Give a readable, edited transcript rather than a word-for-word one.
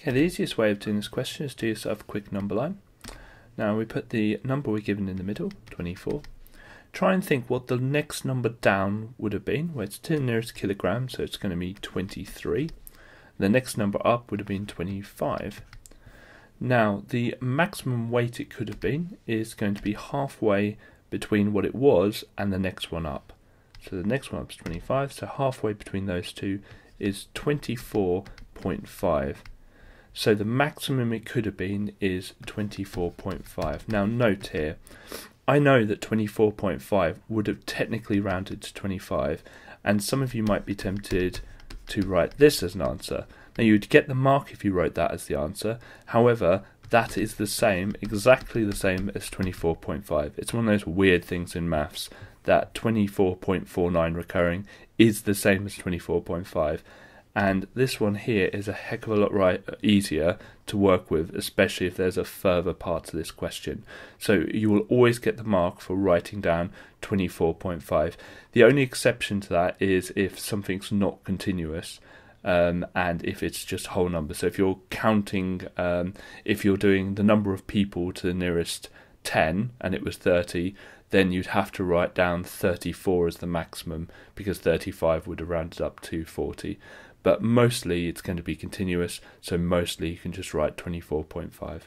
Okay, the easiest way of doing this question is to use a quick number line. Now we put the number we're given in the middle, 24. Try and think what the next number down would have been. Well, it's 10 nearest kilograms, so it's going to be 23. The next number up would have been 25. Now, the maximum weight it could have been is going to be halfway between what it was and the next one up. So the next one up is 25, so halfway between those two is 24.5. So the maximum it could have been is 24.5. Now note here, I know that 24.5 would have technically rounded to 25, and some of you might be tempted to write this as an answer. Now you'd get the mark if you wrote that as the answer, however that is the same, exactly the same as 24.5. It's one of those weird things in maths that 24.49 recurring is the same as 24.5, and this one here is a heck of a lot easier to work with, especially if there's a further part to this question. So you will always get the mark for writing down 24.5. The only exception to that is if something's not continuous, and if it's just whole numbers. So if you're counting, if you're doing the number of people to the nearest 10 and it was 30, then you'd have to write down 34 as the maximum, because 35 would have rounded up to 40. But mostly it's going to be continuous, so mostly you can just write 24.5.